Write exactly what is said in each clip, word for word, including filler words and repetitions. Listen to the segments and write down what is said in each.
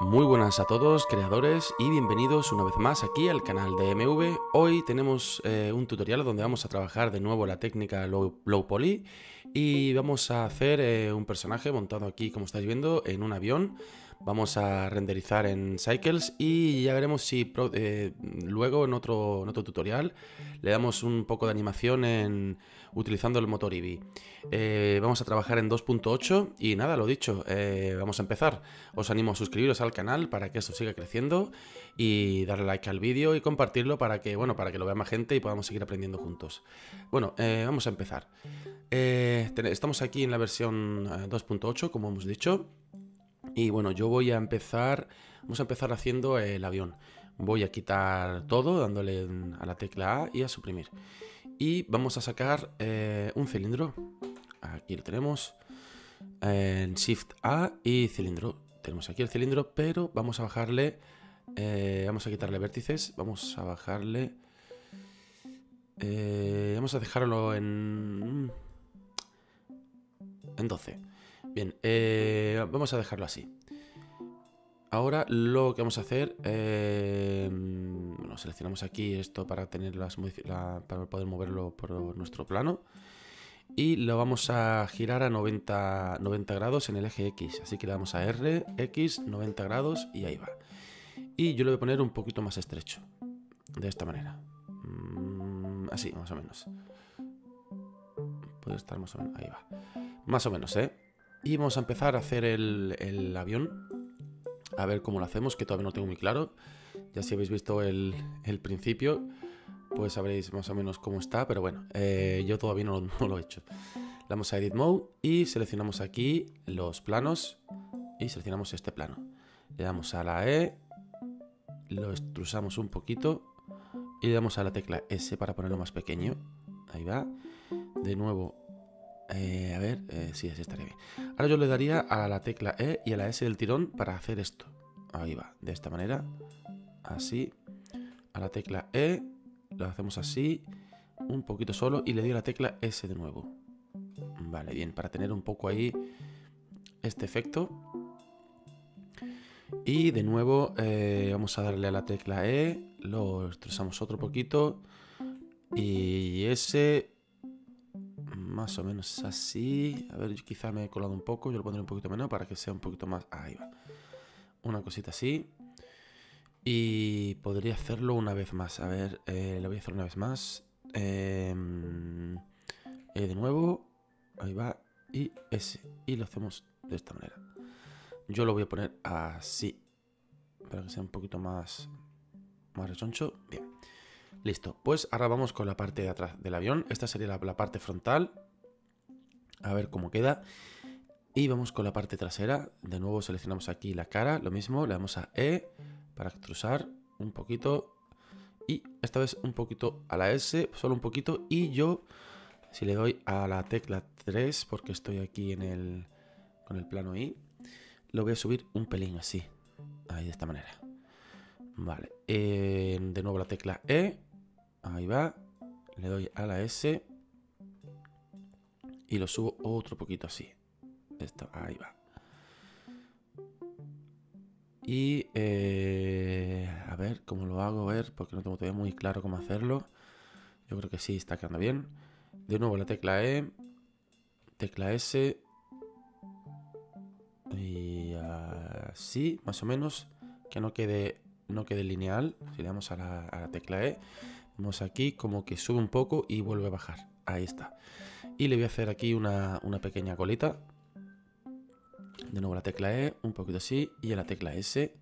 Muy buenas a todos creadores y bienvenidos una vez más aquí al canal de M V. Hoy tenemos eh, un tutorial donde vamos a trabajar de nuevo la técnica low, low poly y vamos a hacer eh, un personaje montado aquí, como estáis viendo, en un avión. Vamos a renderizar en Cycles y ya veremos si pro, eh, luego en otro, en otro tutorial le damos un poco de animación en, utilizando el motor Eevee. Eh, vamos a trabajar en dos punto ocho y nada, lo dicho, eh, vamos a empezar. Os animo a suscribiros al canal para que esto siga creciendo y darle like al vídeo y compartirlo para que, bueno, para que lo vea más gente y podamos seguir aprendiendo juntos. Bueno, eh, vamos a empezar. Eh, estamos aquí en la versión dos punto ocho, como hemos dicho. Y bueno, yo voy a empezar, vamos a empezar haciendo el avión. Voy a quitar todo, dándole a la tecla A y a suprimir. Y vamos a sacar eh, un cilindro. Aquí lo tenemos. En Shift A y cilindro. Tenemos aquí el cilindro, pero vamos a bajarle, eh, vamos a quitarle vértices. Vamos a bajarle, eh, vamos a dejarlo en, en doce. Bien, eh, vamos a dejarlo así. Ahora lo que vamos a hacer, eh, bueno, seleccionamos aquí esto para tener las, la, para poder moverlo por nuestro plano y lo vamos a girar a noventa, noventa grados en el eje X. Así que le damos a R, X, noventa grados y ahí va. Y yo lo voy a poner un poquito más estrecho, de esta manera, mm, así más o menos. Puede estar más o menos, ahí va, más o menos, ¿eh? Y vamos a empezar a hacer el, el avión, a ver cómo lo hacemos, que todavía no tengo muy claro. Ya si habéis visto el, el principio, pues sabréis más o menos cómo está, pero bueno, eh, yo todavía no, no lo he hecho. Le damos a Edit Mode y seleccionamos aquí los planos y seleccionamos este plano. Le damos a la E, lo extrusamos un poquito y le damos a la tecla S para ponerlo más pequeño. Ahí va. De nuevo... Eh, a ver, eh, sí, así estaría bien. Ahora yo le daría a la tecla E y a la S del tirón para hacer esto. Ahí va, de esta manera. Así. A la tecla E, lo hacemos así, un poquito solo, y le doy a la tecla S de nuevo. Vale, bien, para tener un poco ahí este efecto. Y de nuevo eh, vamos a darle a la tecla E, lo extrusamos otro poquito, y S... Más o menos así. A ver, yo quizá me he colado un poco. Yo lo pondré un poquito menos para que sea un poquito más... Ahí va. Una cosita así. Y podría hacerlo una vez más. A ver, eh, lo voy a hacer una vez más. Eh, eh, de nuevo. Ahí va. Y S. Y lo hacemos de esta manera. Yo lo voy a poner así. Para que sea un poquito más... Más rechoncho. Bien. Listo. Pues ahora vamos con la parte de atrás del avión. Esta sería la, la parte frontal. A ver cómo queda. Y vamos con la parte trasera. De nuevo seleccionamos aquí la cara. Lo mismo, le damos a E para extrusar un poquito. Y esta vez un poquito a la S, solo un poquito. Y yo, si le doy a la tecla tres, porque estoy aquí en el, con el plano I, lo voy a subir un pelín así. Ahí, de esta manera. Vale. Eh, de nuevo la tecla E. Ahí va. Le doy a la S. Y lo subo otro poquito así. Esto, ahí va. Y eh, a ver cómo lo hago, a ver, porque no tengo todavía muy claro cómo hacerlo. Yo creo que sí, está quedando bien. De nuevo la tecla E, tecla S. Y así, más o menos. Que no quede, no quede lineal. Si le damos a la, a la tecla E, vemos aquí como que sube un poco y vuelve a bajar. Ahí está. Y le voy a hacer aquí una, una pequeña colita. De nuevo la tecla E, un poquito así, y a la tecla S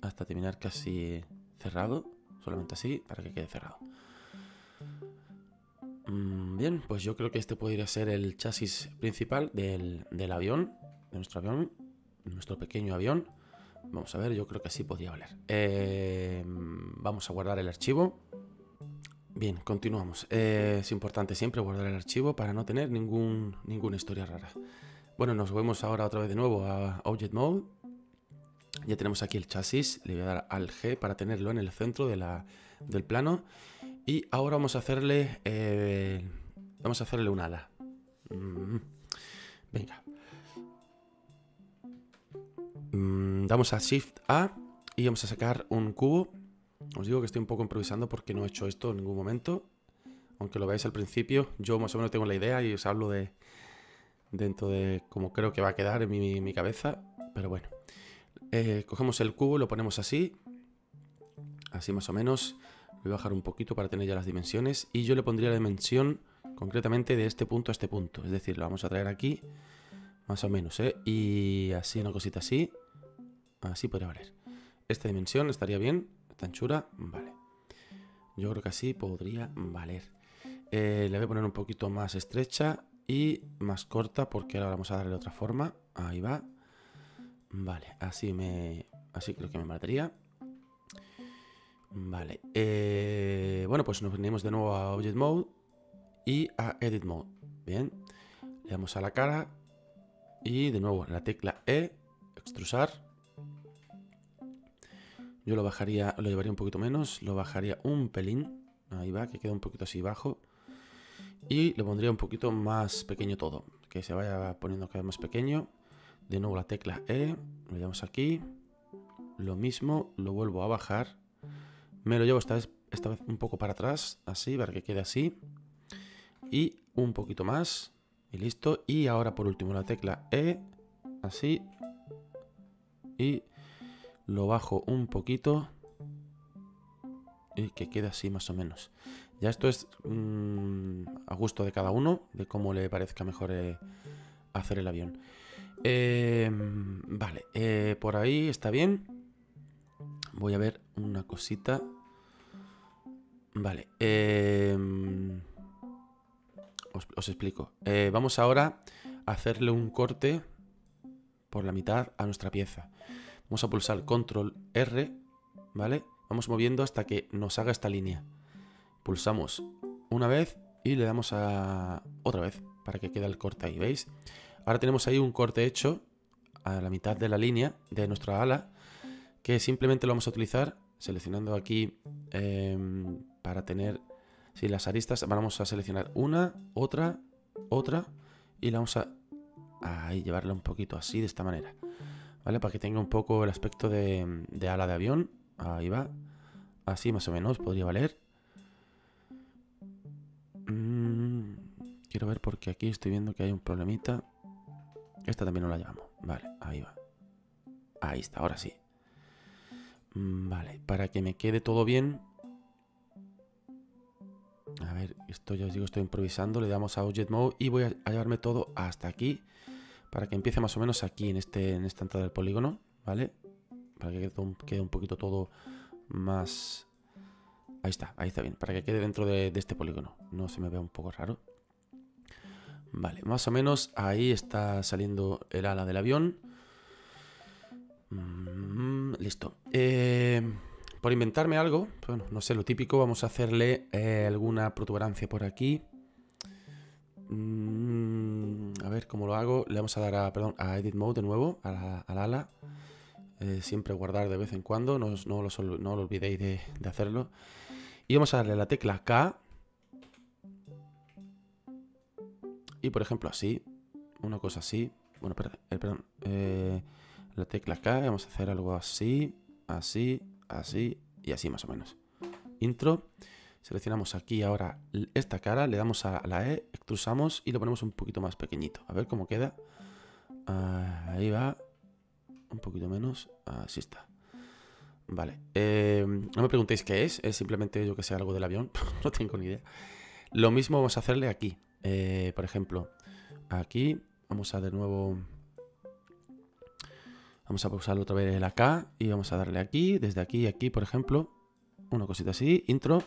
hasta terminar casi cerrado. Solamente así, para que quede cerrado. Bien, pues yo creo que este podría ser el chasis principal del, del avión, de nuestro avión, de nuestro pequeño avión. Vamos a ver, yo creo que así podría valer. Eh, vamos a guardar el archivo. Bien, continuamos. Eh, es importante siempre guardar el archivo para no tener ningún, ninguna historia rara. Bueno, nos vemos ahora otra vez de nuevo a Object Mode. Ya tenemos aquí el chasis. Le voy a dar al G para tenerlo en el centro de la, del plano. Y ahora vamos a hacerle, eh, vamos a hacerle un ala. Mm, venga. Damos a Shift A y vamos a sacar un cubo. Os digo que estoy un poco improvisando porque no he hecho esto en ningún momento. Aunque lo veáis al principio, yo más o menos tengo la idea y os hablo de dentro de cómo creo que va a quedar en mi, mi, mi cabeza. Pero bueno, eh, cogemos el cubo y lo ponemos así. Así más o menos. Voy a bajar un poquito para tener ya las dimensiones. Y yo le pondría la dimensión concretamente de este punto a este punto. Es decir, lo vamos a traer aquí. Más o menos, ¿eh? Y así, una cosita así. Así podría valer. Esta dimensión estaría bien. Esta anchura, vale. Yo creo que así podría valer. Eh, le voy a poner un poquito más estrecha y más corta porque ahora vamos a darle otra forma. Ahí va. Vale, así me... Así creo que me mataría. Vale. Eh, bueno, pues nos venimos de nuevo a Object Mode y a Edit Mode. Bien. Le damos a la cara y de nuevo la tecla E, extrusar. Yo lo bajaría, lo llevaría un poquito menos, lo bajaría un pelín. Ahí va, que queda un poquito así bajo. Y le pondría un poquito más pequeño todo, que se vaya poniendo cada vez más pequeño. De nuevo la tecla E, lo llevamos aquí. Lo mismo, lo vuelvo a bajar. Me lo llevo esta vez, esta vez un poco para atrás, así, para que quede así. Y un poquito más, y listo. Y ahora por último la tecla E, así. Y lo bajo un poquito. Y que quede así más o menos. Ya esto es mmm, a gusto de cada uno, de cómo le parezca mejor eh, hacer el avión. Eh, vale, eh, por ahí está bien. Voy a ver una cosita. Vale. Eh, os, os explico. Eh, vamos ahora a hacerle un corte por la mitad a nuestra pieza. Vamos a pulsar Control R, ¿vale? Vamos moviendo hasta que nos haga esta línea. Pulsamos una vez y le damos a otra vez para que quede el corte ahí, ¿veis? Ahora tenemos ahí un corte hecho a la mitad de la línea de nuestra ala, que simplemente lo vamos a utilizar seleccionando aquí eh, para tener, si las aristas, vamos a seleccionar una, otra, otra y la vamos a ahí, llevarla un poquito así, de esta manera. ¿Vale? Para que tenga un poco el aspecto de, de ala de avión. Ahí va. Así más o menos podría valer. Mm, quiero ver porque aquí estoy viendo que hay un problemita. Esta también no la llevamos. Vale, ahí va. Ahí está, ahora sí. Mm, vale, para que me quede todo bien. A ver, esto ya os digo, estoy improvisando. Le damos a Object Mode y voy a llevarme todo hasta aquí. Para que empiece más o menos aquí, en, este, en esta entrada del polígono, ¿vale? Para que quede un poquito todo más... Ahí está, ahí está bien. Para que quede dentro de, de este polígono. No se me vea un poco raro. Vale, más o menos ahí está saliendo el ala del avión. Mm, listo. Eh, por inventarme algo, bueno, no sé, lo típico, vamos a hacerle eh, alguna protuberancia por aquí. A ver cómo lo hago. Le vamos a dar a, perdón, a Edit Mode de nuevo, a la, a la ala. Eh, siempre guardar de vez en cuando, no, no, lo, no lo olvidéis de, de hacerlo. Y vamos a darle la tecla K. Y por ejemplo así, una cosa así. Bueno, perdón, eh, perdón. Eh, la tecla K, vamos a hacer algo así, así, así y así más o menos. Intro. Seleccionamos aquí ahora esta cara, le damos a la E, extrusamos y lo ponemos un poquito más pequeñito. A ver cómo queda. Ahí va. Un poquito menos. Así está. Vale. Eh, no me preguntéis qué es. Es simplemente yo que sé, algo del avión. No tengo ni idea. Lo mismo vamos a hacerle aquí. Eh, por ejemplo, aquí vamos a de nuevo... Vamos a pausar otra vez la K y vamos a darle aquí, desde aquí y aquí, por ejemplo. Una cosita así. Intro.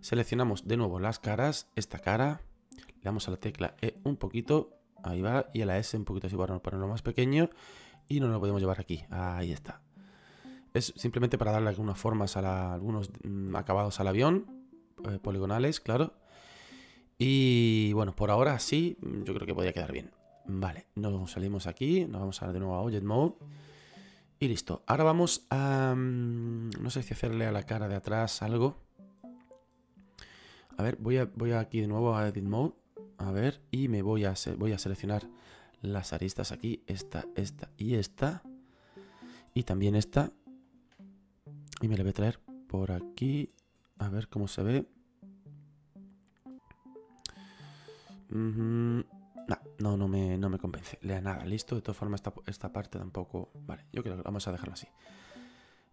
Seleccionamos de nuevo las caras, esta cara, le damos a la tecla E un poquito, ahí va, y a la S un poquito así para ponerlo más pequeño, y no lo podemos llevar aquí, ahí está. Es simplemente para darle algunas formas, a la, algunos mmm, acabados al avión, eh, poligonales, claro. Y bueno, por ahora sí, yo creo que podría quedar bien. Vale, nos salimos aquí, nos vamos a de nuevo a Object Mode, y listo. Ahora vamos a, mmm, no sé si hacerle a la cara de atrás algo. A ver, voy, a, voy aquí de nuevo a Edit Mode, a ver, y me voy a, voy a seleccionar las aristas aquí, esta, esta y esta. y también esta. Y me la voy a traer por aquí, a ver cómo se ve. Mm-hmm. Nah, no, no me, no me convence. Lea nada, listo. De todas formas, esta, esta parte tampoco... Vale, yo creo que vamos a dejarlo así.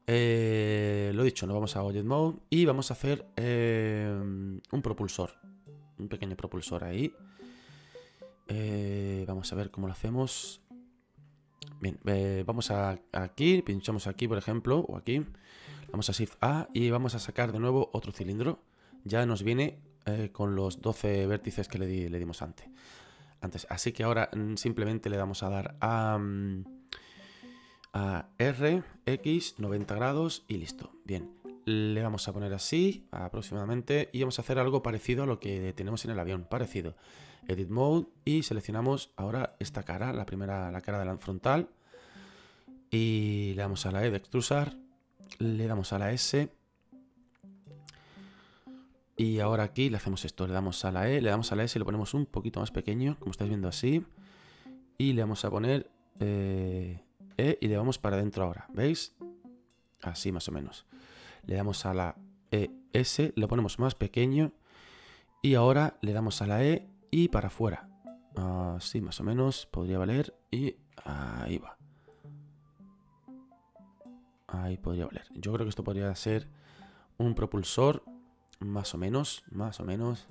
Eh, lo dicho, nos vamos a Object Mode y vamos a hacer eh, un propulsor. Un pequeño propulsor ahí. Eh, vamos a ver cómo lo hacemos. Bien, eh, vamos a aquí, pinchamos aquí, por ejemplo, o aquí. Vamos a Shift A y vamos a sacar de nuevo otro cilindro. Ya nos viene eh, con los doce vértices que le, di, le dimos antes. antes. Así que ahora simplemente le damos a dar a... a R, X, noventa grados y listo. Bien, le vamos a poner así aproximadamente y vamos a hacer algo parecido a lo que tenemos en el avión, parecido. Edit Mode y seleccionamos ahora esta cara, la primera, la cara de la frontal, y le damos a la E de extrusar, le damos a la S y ahora aquí le hacemos esto, le damos a la E, le damos a la S y lo ponemos un poquito más pequeño, como estáis viendo así, y le vamos a poner... Eh, E y le vamos para adentro ahora, ¿veis? Así más o menos. Le damos a la E S, lo ponemos más pequeño y ahora le damos a la E y para afuera. Así más o menos, podría valer y ahí va. Ahí podría valer. Yo creo que esto podría ser un propulsor más o menos, más o menos.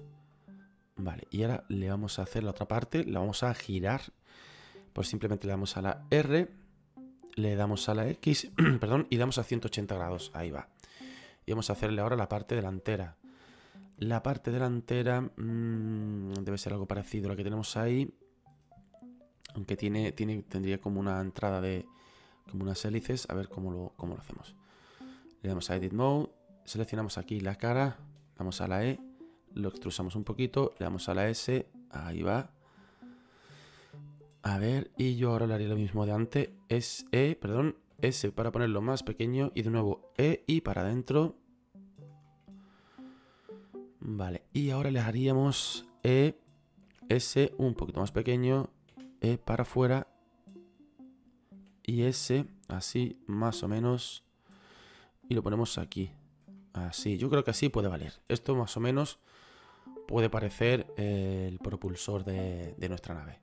Vale, y ahora le vamos a hacer la otra parte, la vamos a girar. Pues simplemente le damos a la R. Le damos a la X, perdón, y damos a ciento ochenta grados. Ahí va. Y vamos a hacerle ahora la parte delantera. La parte delantera mmm, debe ser algo parecido a lo que tenemos ahí. Aunque tiene, tiene, tendría como una entrada de... como unas hélices. A ver cómo lo, cómo lo hacemos. Le damos a Edit Mode. Seleccionamos aquí la cara. Damos a la E. Lo extrusamos un poquito. Le damos a la S. Ahí va. A ver, y yo ahora le haré lo mismo de antes, es E, perdón, S para ponerlo más pequeño y de nuevo E y para adentro. Vale, y ahora le haríamos E, S un poquito más pequeño, E para afuera y S así más o menos y lo ponemos aquí, así, yo creo que así puede valer. Esto más o menos puede parecer el propulsor de, de nuestra nave.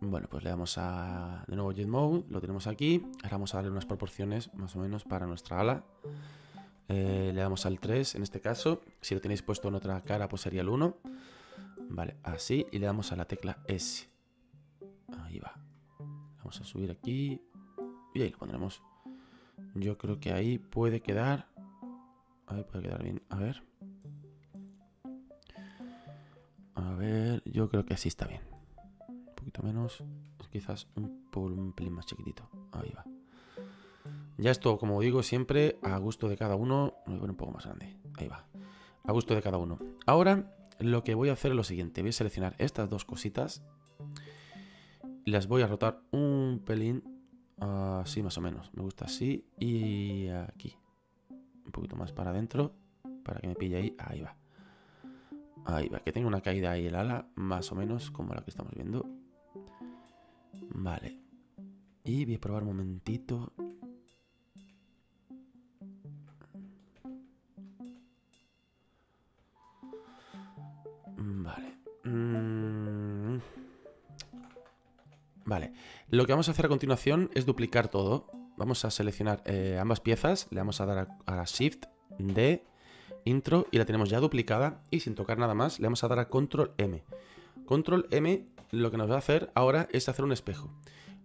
Bueno, pues le damos a de nuevo Jet Mode, lo tenemos aquí. Ahora vamos a darle unas proporciones más o menos para nuestra ala. Eh, le damos al tres en este caso. Si lo tenéis puesto en otra cara, pues sería el uno. Vale, así. Y le damos a la tecla S. Ahí va. Vamos a subir aquí. Y ahí lo pondremos. Yo creo que ahí puede quedar. Ahí puede quedar bien. A ver. A ver, yo creo que así está bien. Menos, quizás un, un pelín más chiquitito, ahí va. Ya esto, como digo siempre, a gusto de cada uno. Voy a poner un poco más grande, ahí va, a gusto de cada uno. Ahora lo que voy a hacer es lo siguiente, voy a seleccionar estas dos cositas, las voy a rotar un pelín, así más o menos, me gusta así, y aquí un poquito más para adentro, para que me pille ahí, ahí va, ahí va, que tenga una caída ahí el ala, más o menos como la que estamos viendo. Vale, y voy a probar un momentito. Vale. Mm. Vale, lo que vamos a hacer a continuación es duplicar todo. Vamos a seleccionar eh, ambas piezas, le vamos a dar a, a Shift, D, Intro, y la tenemos ya duplicada. Y sin tocar nada más, le vamos a dar a Control M. Control M lo que nos va a hacer ahora es hacer un espejo.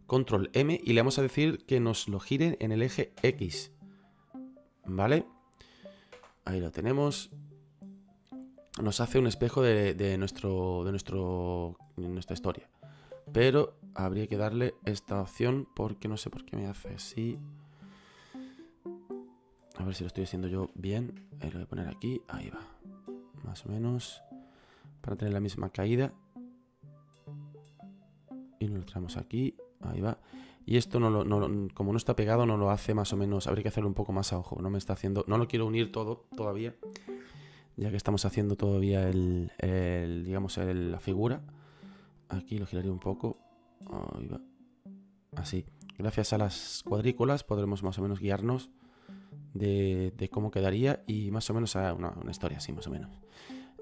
Control M y le vamos a decir que nos lo giren en el eje X. ¿Vale? Ahí lo tenemos. Nos hace un espejo de, de, nuestro, de, nuestro, de nuestra historia. Pero habría que darle esta opción porque no sé por qué me hace así. A ver si lo estoy haciendo yo bien. Ahí lo voy a poner aquí. Ahí va. Más o menos. Para tener la misma caída. Y nos lo traemos aquí, ahí va. Y esto, no lo, no lo, como no está pegado, no lo hace más o menos. Habría que hacerlo un poco más a ojo. No me está haciendo. No lo quiero unir todo todavía. Ya que estamos haciendo todavía el, el digamos, el, la figura. Aquí lo giraría un poco. Ahí va. Así. gracias a las cuadrículas podremos más o menos guiarnos de, de cómo quedaría y más o menos a una, una historia así, más o menos.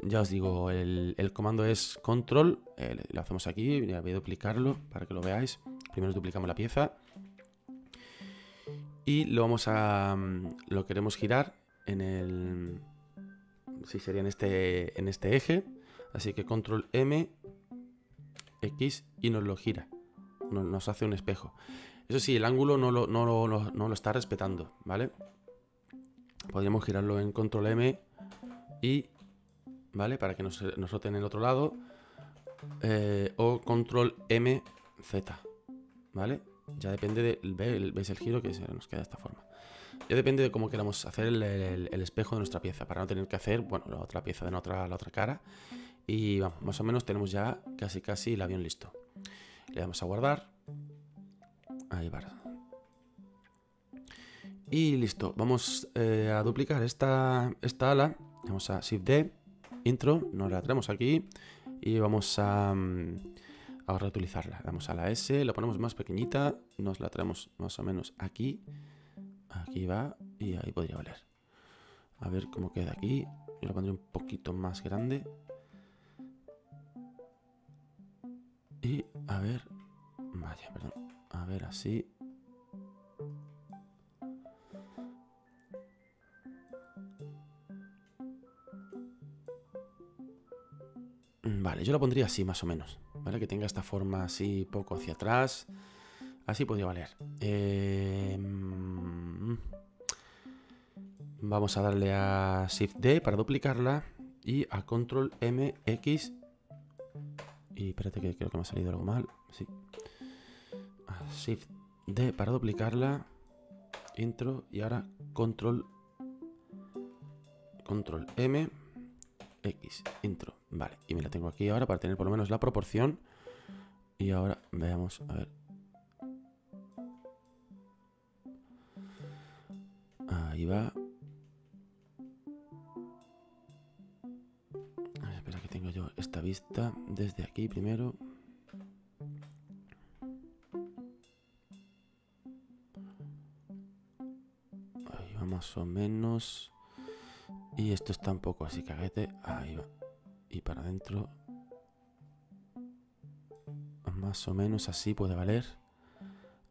Ya os digo, el, el comando es control, eh, lo hacemos aquí, voy a duplicarlo para que lo veáis. Primero duplicamos la pieza y lo vamos a, lo queremos girar en el, sí, sería en este, en este eje, así que control M, X y nos lo gira, nos, nos hace un espejo. Eso sí, el ángulo no lo, no, lo, no, no lo está respetando, ¿vale? Podríamos girarlo en control M y... ¿vale? Para que nos, nos roten el otro lado. Eh, o control M, Z. ¿Vale? Ya depende de... ¿Veis el giro? Que se nos queda de esta forma. Ya depende de cómo queramos hacer el, el, el espejo de nuestra pieza. Para no tener que hacer, bueno, la otra pieza de la otra, la otra cara. Y vamos, más o menos tenemos ya casi casi el avión listo. Le damos a guardar. Ahí va. Y listo. Vamos eh, a duplicar esta, esta ala. Vamos a Shift D. Intro, nos la traemos aquí y vamos a, a reutilizarla. Vamos a la S, la ponemos más pequeñita, nos la traemos más o menos aquí. Aquí va y ahí podría valer. A ver cómo queda aquí. Yo la pondré un poquito más grande. Y a ver... Vaya, perdón. A ver, así... Vale, yo la pondría así más o menos, ¿vale? Que tenga esta forma así, poco hacia atrás. Así podría valer. Eh... Vamos a darle a Shift D para duplicarla y a Control M, X. Y espérate que creo que me ha salido algo mal. Sí. A Shift D para duplicarla. Intro y ahora Control, Control M, X. Intro. Vale, y me la tengo aquí ahora para tener por lo menos la proporción. Y ahora veamos, a ver. Ahí va. A ver, espera que tengo yo esta vista desde aquí primero. Ahí va más o menos. Y esto está un poco así, caguete. Ahí va. Y para adentro, más o menos así puede valer.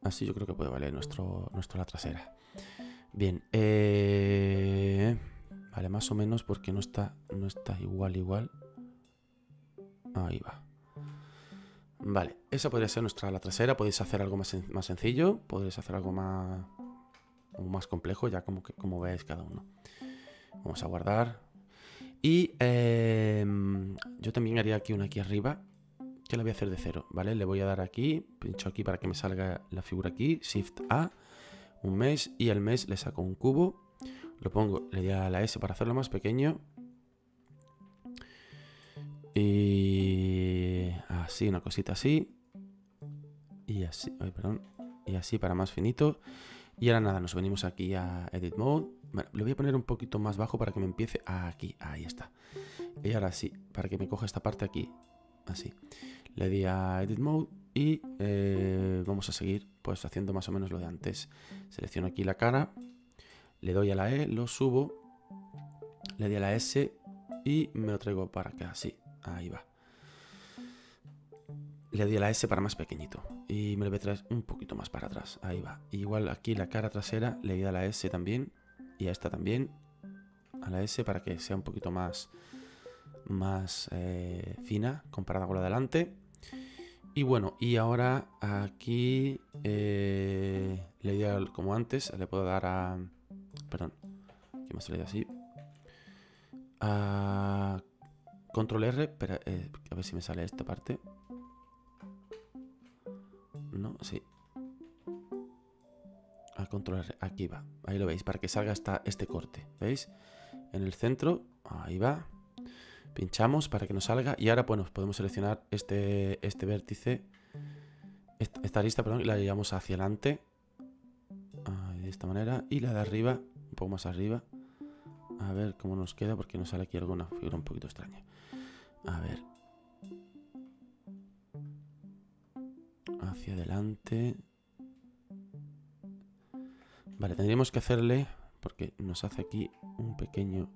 Así yo creo que puede valer nuestro, nuestro la trasera. Bien, eh, vale, más o menos porque no está, no está igual, igual. Ahí va. Vale, esa podría ser nuestra la trasera. Podéis hacer algo más, más sencillo, podéis hacer algo más, más complejo, ya como, que, como veáis cada uno. Vamos a guardar. Y eh, yo también haría aquí una aquí arriba, que la voy a hacer de cero, ¿vale? Le voy a dar aquí, pincho aquí para que me salga la figura aquí, Shift A, un mesh, y al mesh le saco un cubo, lo pongo, le doy a la S para hacerlo más pequeño. Y así, una cosita así. Y así, ay, perdón, y así para más finito. Y ahora nada, nos venimos aquí a Edit Mode. Bueno, lo voy a poner un poquito más bajo para que me empiece aquí. Ahí está. Y ahora sí, para que me coja esta parte aquí. Así. Le di a Edit Mode y eh, vamos a seguir pues haciendo más o menos lo de antes. Selecciono aquí la cara. Le doy a la E, lo subo. Le di a la S y me lo traigo para acá. Así. Ahí va. Le doy a la S para más pequeñito. Y me lo voy a traer un poquito más para atrás. Ahí va. Igual aquí la cara trasera le doy a la S también. Y a esta también. A la S para que sea un poquito más, más eh, fina comparada con la de adelante. Y bueno, y ahora aquí eh, le doy a, como antes. Le puedo dar a... Perdón. Que más le doy así. A Control R. Pero, eh, a ver si me sale esta parte. ¿No? Sí. A Control R. Aquí va. Ahí lo veis. Para que salga hasta este corte. ¿Veis? En el centro. Ahí va. Pinchamos para que nos salga. Y ahora, bueno, podemos seleccionar este, este vértice. Esta, esta lista, perdón. Y la llevamos hacia adelante. Ahí, de esta manera. Y la de arriba. Un poco más arriba. A ver cómo nos queda. Porque nos sale aquí alguna figura un poquito extraña. A ver. Hacia adelante. Vale, tendríamos que hacerle, porque nos hace aquí un pequeño...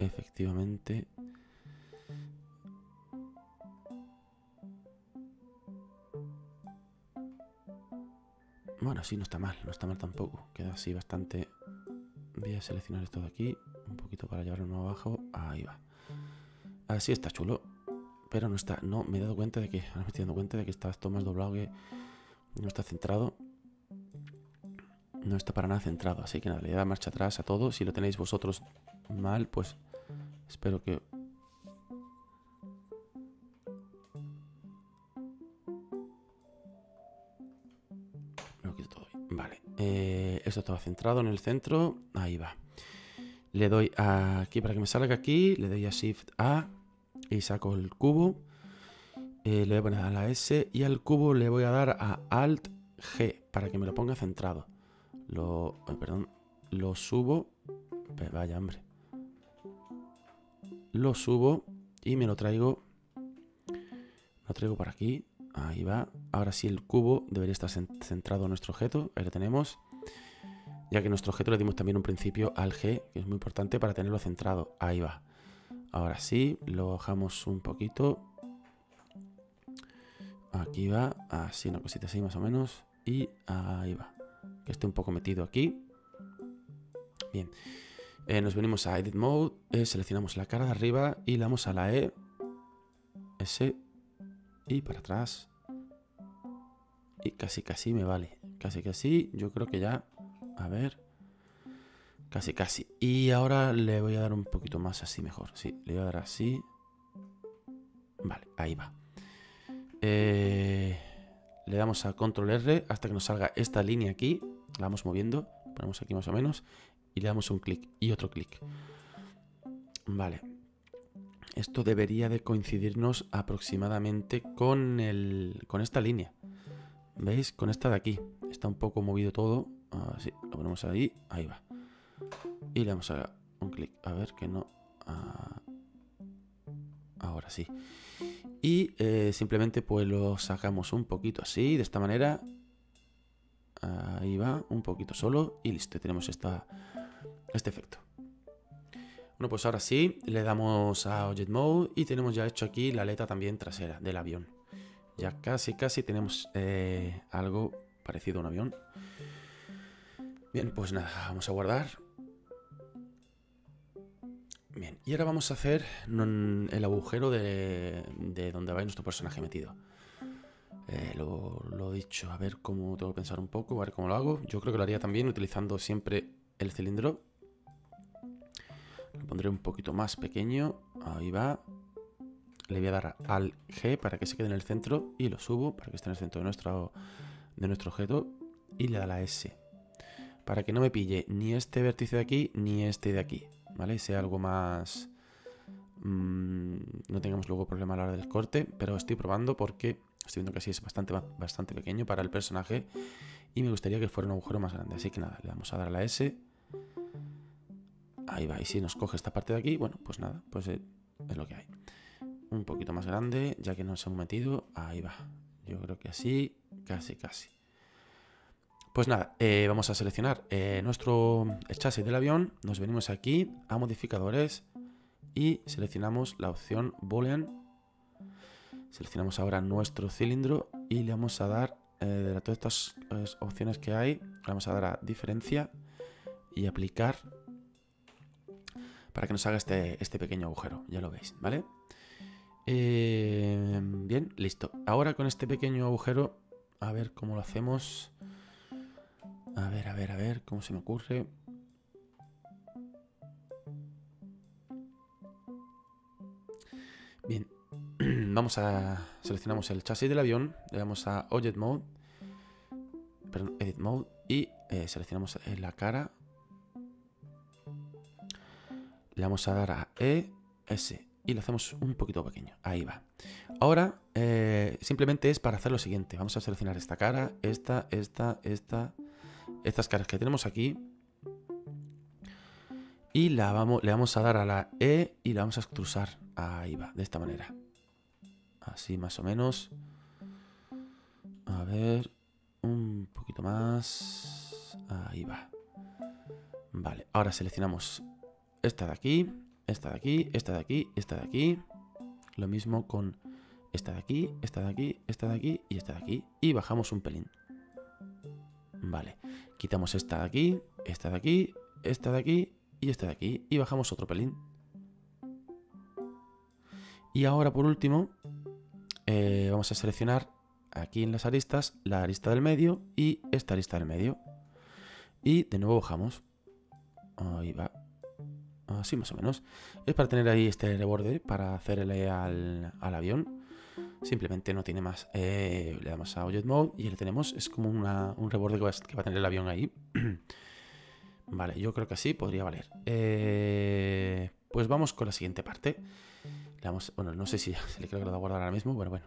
Efectivamente... Bueno, sí, no está mal, no está mal tampoco. Queda así bastante... Voy a seleccionar esto de aquí, un poquito para llevarlo más abajo. Ahí va. Así está chulo. Pero no está... No, me he dado cuenta de que... Ahora me estoy dando cuenta de que está esto más doblado que... No está centrado. No está para nada centrado. Así que nada, le da marcha atrás a todo. Si lo tenéis vosotros mal, pues... Espero que... Eh, esto estaba centrado en el centro. Ahí va. Le doy a aquí para que me salga aquí. Le doy a Shift A y saco el cubo. Eh, le voy a poner a la S y al cubo le voy a dar a Alt G para que me lo ponga centrado. Lo, perdón, lo subo. Pues vaya, hombre. Lo subo y me lo traigo. Lo traigo para aquí. Ahí va. Ahora sí el cubo debería estar centrado a nuestro objeto. Ahí lo tenemos. Ya que nuestro objeto le dimos también un principio al G, que es muy importante para tenerlo centrado. Ahí va. Ahora sí, lo bajamos un poquito. Aquí va. Así, una cosita así más o menos. Y ahí va. Que esté un poco metido aquí. Bien. Eh, nos venimos a Edit Mode. Eh, seleccionamos la cara de arriba y le damos a la E. S. Y para atrás. Y casi casi me vale. Casi casi. Yo creo que ya. A ver. Casi casi. Y ahora le voy a dar un poquito más así mejor. Sí, le voy a dar así. Vale, ahí va. Eh, le damos a Control R hasta que nos salga esta línea aquí. La vamos moviendo. Ponemos aquí más o menos. Y le damos un clic y otro clic. Vale. Esto debería de coincidirnos aproximadamente con, el, con esta línea. ¿Veis? Con esta de aquí. Está un poco movido todo. Así, lo ponemos ahí. Ahí va. Y le damos a un clic. A ver que no... Ah, ahora sí. Y eh, simplemente pues lo sacamos un poquito así, de esta manera. Ahí va, un poquito solo. Y listo, tenemos esta, este efecto. Bueno, pues ahora sí, le damos a Object Mode y tenemos ya hecho aquí la aleta también trasera del avión. Ya casi, casi tenemos eh, algo parecido a un avión. Bien, pues nada, vamos a guardar. Bien, y ahora vamos a hacer el agujero de, de donde va nuestro personaje metido. Eh, lo, lo dicho, a ver cómo tengo que pensar un poco, a ver cómo lo hago. Yo creo que lo haría también utilizando siempre el cilindro. Lo pondré un poquito más pequeño. Ahí va. Le voy a dar al G para que se quede en el centro. Y lo subo para que esté en el centro de nuestro, de nuestro objeto. Y le da la S. Para que no me pille ni este vértice de aquí, ni este de aquí. ¿Vale? Y sea algo más... Mmm, no tengamos luego problema a la hora del corte. Pero estoy probando porque estoy viendo que así es bastante, bastante pequeño para el personaje. Y me gustaría que fuera un agujero más grande. Así que nada, le vamos a dar a la S. Ahí va, y si nos coge esta parte de aquí, bueno, pues nada, pues es, es lo que hay. Un poquito más grande, ya que nos hemos metido, ahí va. Yo creo que así, casi, casi. Pues nada, eh, vamos a seleccionar eh, nuestro el chasis del avión, nos venimos aquí a modificadores y seleccionamos la opción Boolean. Seleccionamos ahora nuestro cilindro y le vamos a dar, eh, de todas estas eh, opciones que hay, le vamos a dar a diferencia y aplicar... Para que nos haga este, este pequeño agujero, ya lo veis, ¿vale? Eh, bien, listo. Ahora con este pequeño agujero, a ver cómo lo hacemos. A ver, a ver, a ver, cómo se me ocurre. Bien, vamos a... Seleccionamos el chasis del avión, le damos a Object Mode, perdón, Edit Mode, y eh, seleccionamos la cara. Le vamos a dar a E, S y lo hacemos un poquito pequeño. Ahí va. Ahora, eh, simplemente es para hacer lo siguiente. Vamos a seleccionar esta cara, esta, esta, esta, estas caras que tenemos aquí. Y la vamos, le vamos a dar a la E y la vamos a extrusar. Ahí va, de esta manera. Así más o menos. A ver, un poquito más. Ahí va. Vale, ahora seleccionamos esta de aquí, esta de aquí, esta de aquí, esta de aquí. Lo mismo con esta de aquí, esta de aquí, esta de aquí y esta de aquí. Y bajamos un pelín. Vale, quitamos esta de aquí, esta de aquí, esta de aquí y esta de aquí. Y bajamos otro pelín. Y ahora por último, eh, vamos a seleccionar aquí en las aristas, la arista del medio y esta arista del medio. Y de nuevo bajamos. Ahí va. Así más o menos. Es para tener ahí este reborde para hacerle al, al avión. Simplemente no tiene más. Eh, le damos a Object Mode y le tenemos. Es como una, un reborde que va, que va a tener el avión ahí. Vale, yo creo que así podría valer. Eh, pues vamos con la siguiente parte. Le damos, bueno, no sé si se le creo que lo va a guardar ahora mismo, pero bueno.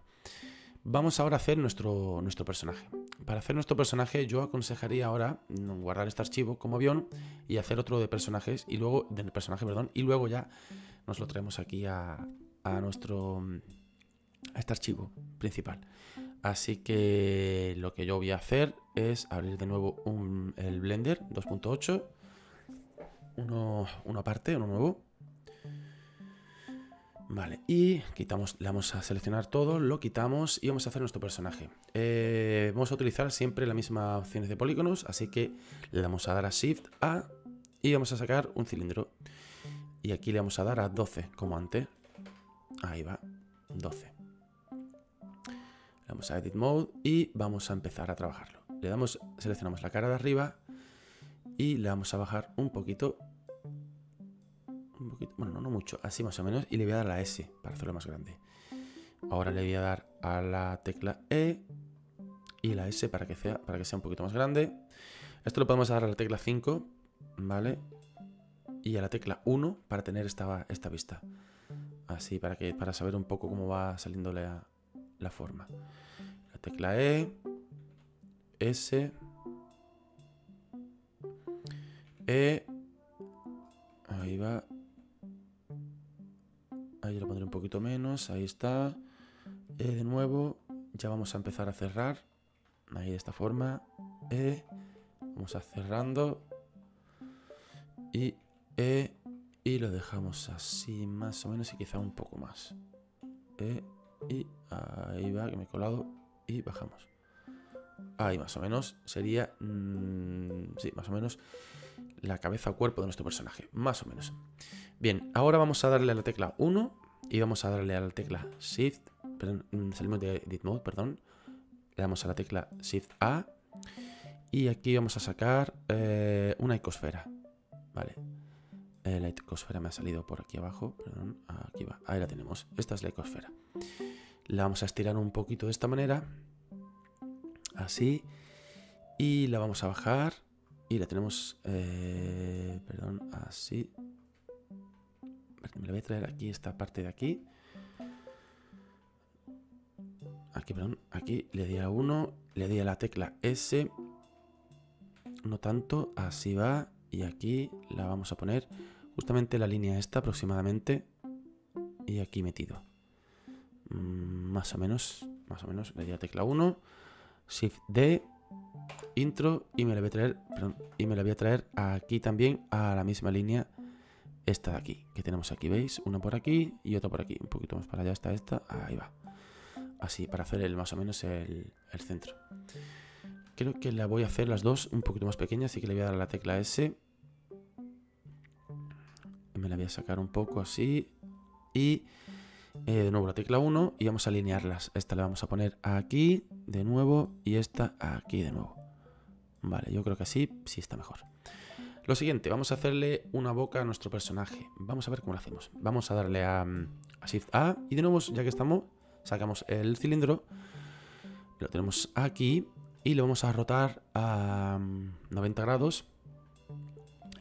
Vamos ahora a hacer nuestro, nuestro personaje. Para hacer nuestro personaje yo aconsejaría ahora guardar este archivo como avión y hacer otro de personajes y luego del personaje, perdón, y luego ya nos lo traemos aquí a, a nuestro a este archivo principal. Así que lo que yo voy a hacer es abrir de nuevo un, el Blender dos punto ocho, uno, uno aparte, uno nuevo. Vale, y quitamos, le vamos a seleccionar todo, lo quitamos y vamos a hacer nuestro personaje. Eh, vamos a utilizar siempre las mismas opciones de polígonos, así que le vamos a dar a Shift A y vamos a sacar un cilindro. Y aquí le vamos a dar a doce, como antes. Ahí va, doce. Le damos a Edit Mode y vamos a empezar a trabajarlo. Le damos, seleccionamos la cara de arriba y le vamos a bajar un poquito. Un poquito, bueno, no, no mucho, así más o menos, y le voy a dar la S para hacerlo más grande. Ahora le voy a dar a la tecla E y la S para que sea, para que sea un poquito más grande. Esto lo podemos dar a la tecla cinco, ¿vale? Y a la tecla uno para tener esta, esta vista. Así, para, que, para saber un poco cómo va saliendo la, la forma. La tecla E, S, E, ahí va. Ahí lo pondré un poquito menos, ahí está. E de nuevo, ya vamos a empezar a cerrar. Ahí de esta forma. E, vamos a cerrando. Y E, y lo dejamos así más o menos y quizá un poco más. E, y ahí va, que me he colado. Y bajamos. Ahí más o menos sería, mmm, sí, más o menos la cabeza o cuerpo de nuestro personaje, más o menos. Bien, ahora vamos a darle a la tecla uno y vamos a darle a la tecla Shift, perdón, salimos de Edit Mode, perdón. Le damos a la tecla Shift A y aquí vamos a sacar eh, una icosfera, vale. Eh, la icosfera me ha salido por aquí abajo, perdón, aquí va, ahí la tenemos. Esta es la icosfera. La vamos a estirar un poquito de esta manera, así, y la vamos a bajar. Y la tenemos, eh, perdón, así. Me la voy a traer aquí, esta parte de aquí. Aquí, perdón, aquí le di a uno, le di a la tecla S. No tanto, así va. Y aquí la vamos a poner justamente la línea esta aproximadamente. Y aquí metido. Mm, más o menos, más o menos. Le di a la tecla uno, Shift D. Intro y me la voy a traer perdón, y me la voy a traer aquí también a la misma línea esta de aquí que tenemos aquí, veis, una por aquí y otra por aquí, un poquito más para allá está esta, ahí va, así para hacer el más o menos el, el centro. Creo que la voy a hacer las dos un poquito más pequeñas, así que le voy a dar a la tecla S, me la voy a sacar un poco así y eh, de nuevo la tecla uno y vamos a alinearlas. Esta la vamos a poner aquí de nuevo y esta aquí de nuevo. Vale, yo creo que así sí está mejor. Lo siguiente, vamos a hacerle una boca a nuestro personaje. Vamos a ver cómo lo hacemos. Vamos a darle a, a Shift A y de nuevo, ya que estamos, sacamos el cilindro. Lo tenemos aquí y lo vamos a rotar a noventa grados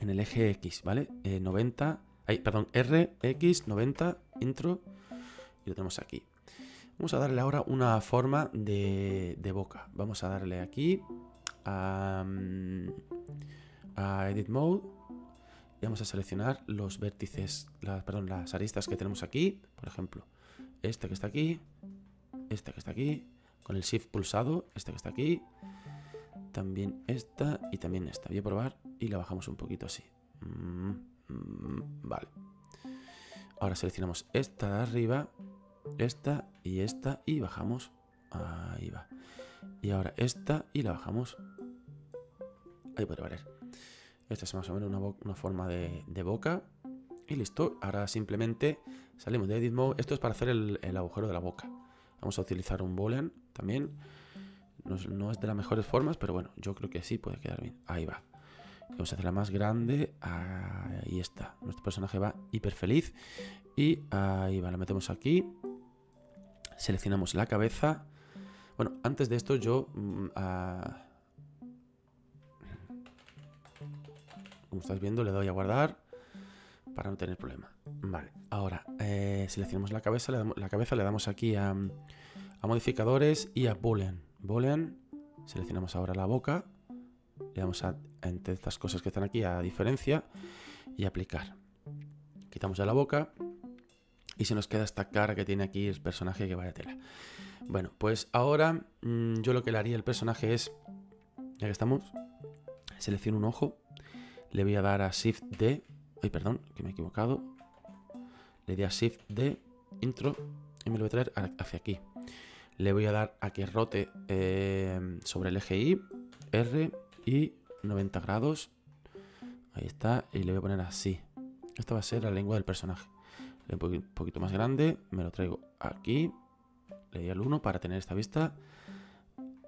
en el eje X, ¿vale? Eh, noventa, ahí, perdón, R, X, noventa, intro y lo tenemos aquí. Vamos a darle ahora una forma de, de boca. Vamos a darle aquí a, a Edit Mode y vamos a seleccionar los vértices, las, perdón, las aristas que tenemos aquí. Por ejemplo, esta que está aquí, esta que está aquí, con el Shift pulsado, esta que está aquí, también esta y también esta. Voy a probar y la bajamos un poquito así. Mm, mm, vale. Ahora seleccionamos esta de arriba, esta y esta y bajamos. Ahí va. Y ahora esta y la bajamos. Ahí puede valer. Esta es más o menos una, una forma de, de boca. Y listo. Ahora simplemente salimos de Edit Mode. Esto es para hacer el, el agujero de la boca. Vamos a utilizar un boolean también. No, no es de las mejores formas, pero bueno, yo creo que sí puede quedar bien. Ahí va. Vamos a hacerla más grande. Ahí está. Nuestro personaje va hiper feliz. Y ahí va. La metemos aquí. Seleccionamos la cabeza. Bueno, antes de esto yo... Uh, como estáis viendo, le doy a guardar para no tener problema. Vale, ahora eh, seleccionamos la cabeza, le damos, la cabeza le damos aquí a, a modificadores y a boolean. Boolean, seleccionamos ahora la boca, le damos a, entre estas cosas que están aquí a diferencia y aplicar. Quitamos ya la boca y se nos queda esta cara que tiene aquí el personaje, que vaya tela. Bueno, pues ahora mmm, yo lo que le haría al personaje es, ya que estamos, selecciono un ojo. Le voy a dar a Shift D. Ay, perdón, que me he equivocado. Le di a Shift D, intro, y me lo voy a traer hacia aquí. Le voy a dar a que rote eh, sobre el eje Y, R y noventa grados. Ahí está, y le voy a poner así. Esta va a ser la lengua del personaje. Le doy un poquito más grande, me lo traigo aquí. Le di al uno para tener esta vista.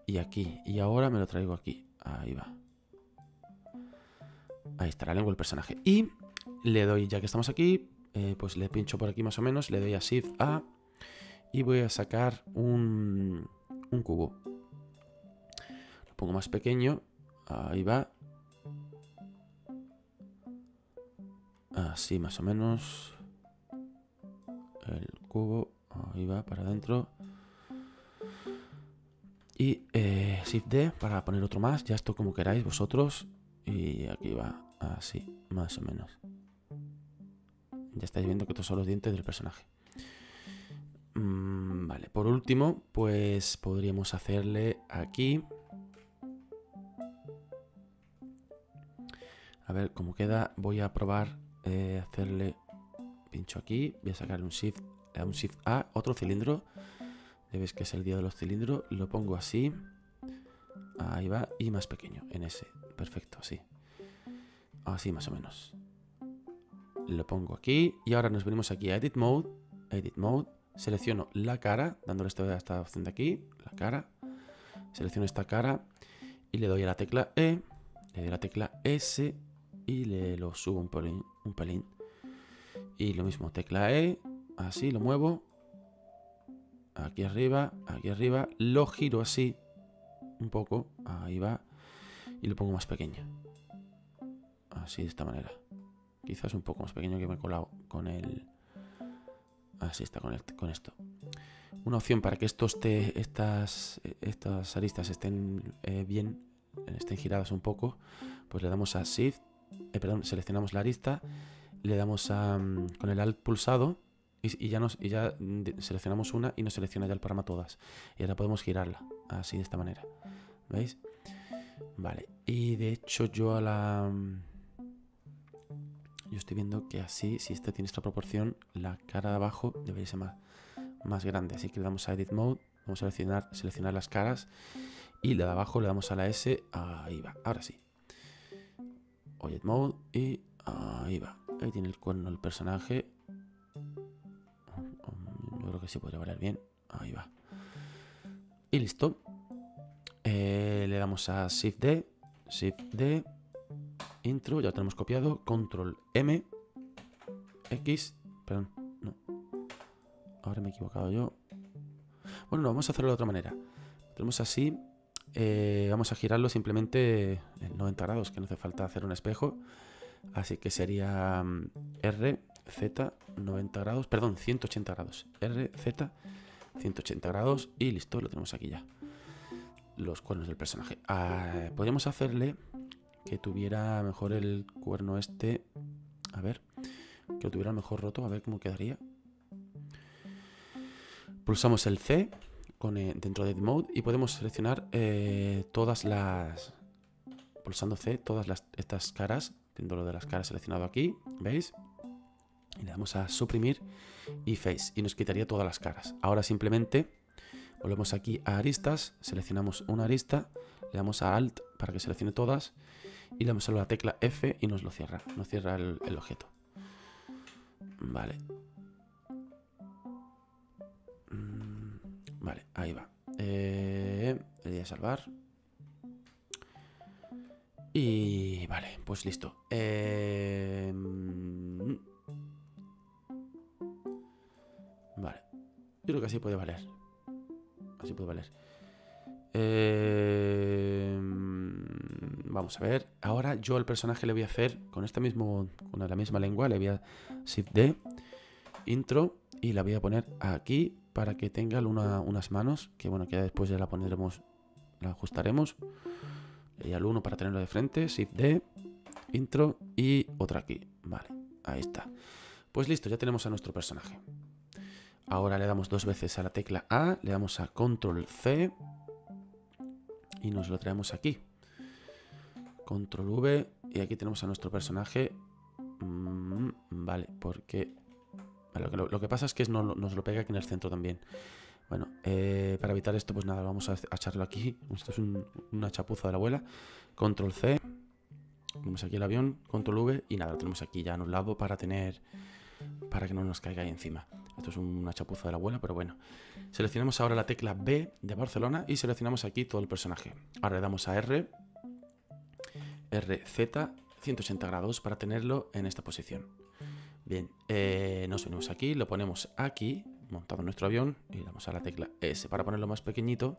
Y aquí, y ahora me lo traigo aquí. Ahí va. Ahí está la lengua del personaje. Y le doy, ya que estamos aquí, eh, pues le pincho por aquí más o menos, le doy a Shift A y voy a sacar un, un cubo. Lo pongo más pequeño. Ahí va. Así más o menos. El cubo. Ahí va, para adentro. Y eh, Shift D para poner otro más. Ya esto como queráis vosotros. Y aquí va, así, más o menos. Ya estáis viendo que estos son los dientes del personaje. Mm, vale, por último, pues podríamos hacerle aquí. A ver cómo queda. Voy a probar eh, hacerle... Pincho aquí, voy a sacarle un Shift, un Shift A, otro cilindro. Ya veis que es el día de los cilindros. Lo pongo así. Ahí va, y más pequeño, en ese. Perfecto, así. Así más o menos. Lo pongo aquí. Y ahora nos venimos aquí a Edit Mode. Edit Mode. Selecciono la cara. Dándole esta, esta opción de aquí. La cara. Selecciono esta cara. Y le doy a la tecla E. Le doy a la tecla S. Y le lo subo un pelín. Un pelín. Y lo mismo. Tecla E. Así lo muevo. Aquí arriba. Aquí arriba. Lo giro así. Un poco. Ahí va. Y lo pongo más pequeño. Así, de esta manera. Quizás un poco más pequeño, que me he colado con el... Así está, con, el, con esto. Una opción para que estos te, estas, estas aristas estén eh, bien, estén giradas un poco, pues le damos a Shift, eh, perdón, seleccionamos la arista, le damos a, con el Alt pulsado, y, y, ya nos, y ya seleccionamos una y nos selecciona ya el programa todas. Y ahora podemos girarla, así, de esta manera. ¿Veis? Vale, y de hecho yo a la... Yo estoy viendo que así, si este tiene esta proporción, la cara de abajo debería ser más, más grande. Así que le damos a Edit Mode, vamos a seleccionar, seleccionar las caras y la de abajo le damos a la S, ahí va, ahora sí. Edit Mode y ahí va. Ahí tiene el cuerno el personaje. Yo creo que sí podría valer bien, ahí va. Y listo. Eh, le damos a Shift D, Shift D, intro, ya lo tenemos copiado, Control M, X, perdón, no, ahora me he equivocado yo. Bueno, no, vamos a hacerlo de otra manera. Tenemos así, eh, vamos a girarlo simplemente en noventa grados, que no hace falta hacer un espejo, así que sería R, Z, noventa grados, perdón, ciento ochenta grados, R, Z, ciento ochenta grados y listo, lo tenemos aquí ya. Los cuernos del personaje. Ah, podríamos hacerle que tuviera mejor el cuerno este. A ver. Que lo tuviera mejor roto. A ver cómo quedaría. Pulsamos el C. con, eh, dentro de Edit Mode, y podemos seleccionar eh, todas las, pulsando C, todas las, estas caras, dentro de las caras seleccionado aquí, ¿veis? Y le damos a suprimir y Face, y nos quitaría todas las caras. Ahora simplemente volvemos aquí a aristas, seleccionamos una arista, le damos a Alt para que seleccione todas, y le damos a la tecla F y nos lo cierra, nos cierra el, el objeto. Vale. Vale, ahí va. Eh, le voy a salvar. Y vale, pues listo. Eh, vale. Yo creo que así puede valer. Así puede valer. Eh, vamos a ver. Ahora yo al personaje le voy a hacer con este mismo, con la misma lengua, le voy a Shift D, intro, y la voy a poner aquí para que tenga una, unas manos, que bueno, que ya después ya la pondremos, la ajustaremos. Y al uno para tenerlo de frente, Shift D, intro y otra aquí. Vale, ahí está. Pues listo, ya tenemos a nuestro personaje. Ahora le damos dos veces a la tecla A, le damos a Control C y nos lo traemos aquí. Control V y aquí tenemos a nuestro personaje. Mm, vale, porque... Lo que, lo que pasa es que no, nos lo pega aquí en el centro también. Bueno, eh, para evitar esto, pues nada, vamos a, a echarlo aquí. Esto es un, una chapuza de la abuela. Control C. Vamos aquí el avión. Control V. Y nada, lo tenemos aquí ya anulado para tener... Para que no nos caiga ahí encima. Esto es un, una chapuza de la abuela, pero bueno. Seleccionamos ahora la tecla B de Barcelona y seleccionamos aquí todo el personaje. Ahora le damos a R. R Z. ciento ochenta grados para tenerlo en esta posición. Bien, eh, nos venimos aquí, lo ponemos aquí, montado en nuestro avión, y le damos a la tecla S para ponerlo más pequeñito,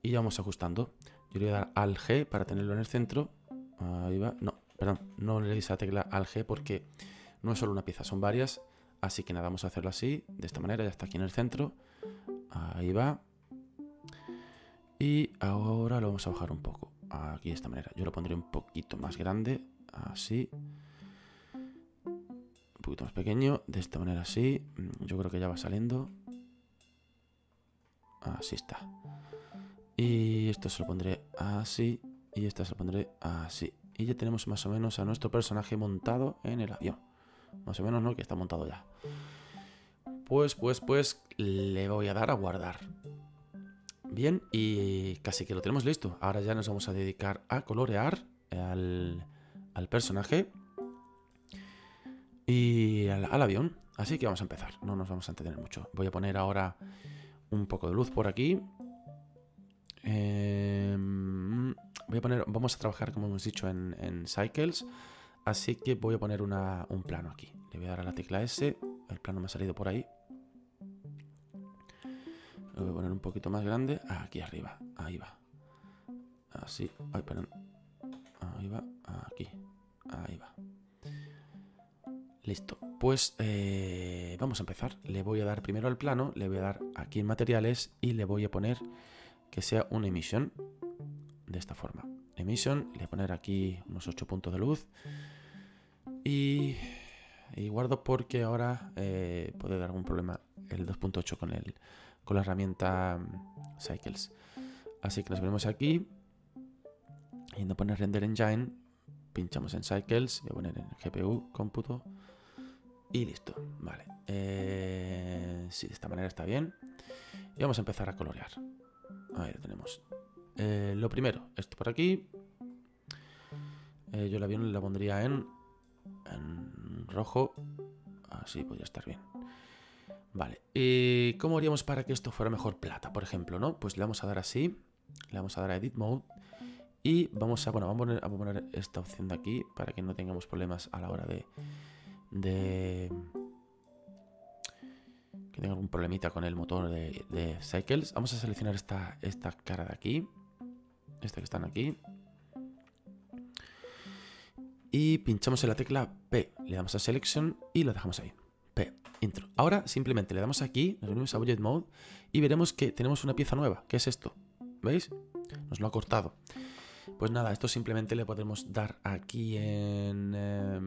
y ya vamos ajustando. Yo le voy a dar al G para tenerlo en el centro, ahí va, no, perdón, no le deis a la tecla al G porque no es solo una pieza, son varias, así que nada, vamos a hacerlo así, de esta manera, ya está aquí en el centro, ahí va, y ahora lo vamos a bajar un poco, aquí de esta manera, yo lo pondré un poquito más grande, así, un poquito más pequeño, de esta manera así, yo creo que ya va saliendo, así está, y esto se lo pondré así, y esta se lo pondré así, y ya tenemos más o menos a nuestro personaje montado en el avión, más o menos, ¿no?, que está montado ya. Pues, pues, pues, le voy a dar a guardar. Bien, y casi que lo tenemos listo. Ahora ya nos vamos a dedicar a colorear al, al personaje y al, al avión, así que vamos a empezar, no nos vamos a entretener mucho. Voy a poner ahora un poco de luz por aquí. Eh, voy a poner, vamos a trabajar como hemos dicho en, en Cycles, así que voy a poner una, un plano aquí. Le voy a dar a la tecla S, el plano me ha salido por ahí. Lo voy a poner un poquito más grande, aquí arriba, ahí va. Así, ay, perdón. Ahí va, aquí, ahí va. Listo, pues eh, vamos a empezar. Le voy a dar primero al plano, le voy a dar aquí en materiales y le voy a poner que sea una emisión de esta forma. Emisión, le voy a poner aquí unos ocho puntos de luz y, y guardo porque ahora eh, puede dar algún problema el dos punto ocho con, el, con la herramienta Cycles. Así que nos venimos aquí y no poner Render Engine, pinchamos en Cycles, voy a poner en G P U, cómputo. Y listo, vale. Eh, sí, de esta manera está bien. Y vamos a empezar a colorear. Ahí lo tenemos. Eh, lo primero, esto por aquí. Eh, yo el avión la pondría en, en rojo. Así podría estar bien. Vale. ¿Y cómo haríamos para que esto fuera mejor plata, por ejemplo, no? Pues le vamos a dar así. Le vamos a dar a Edit Mode. Y vamos a, bueno, vamos a poner, vamos a poner esta opción de aquí para que no tengamos problemas a la hora de... de que tenga algún problemita con el motor de, de Cycles. Vamos a seleccionar esta, esta cara de aquí, esta que están aquí, y pinchamos en la tecla P, le damos a Selection y la dejamos ahí, P, Intro. Ahora simplemente le damos aquí, nos venimos a Object Mode y veremos que tenemos una pieza nueva, que es esto, ¿veis? Nos lo ha cortado. Pues nada, esto simplemente le podemos dar aquí en... Eh,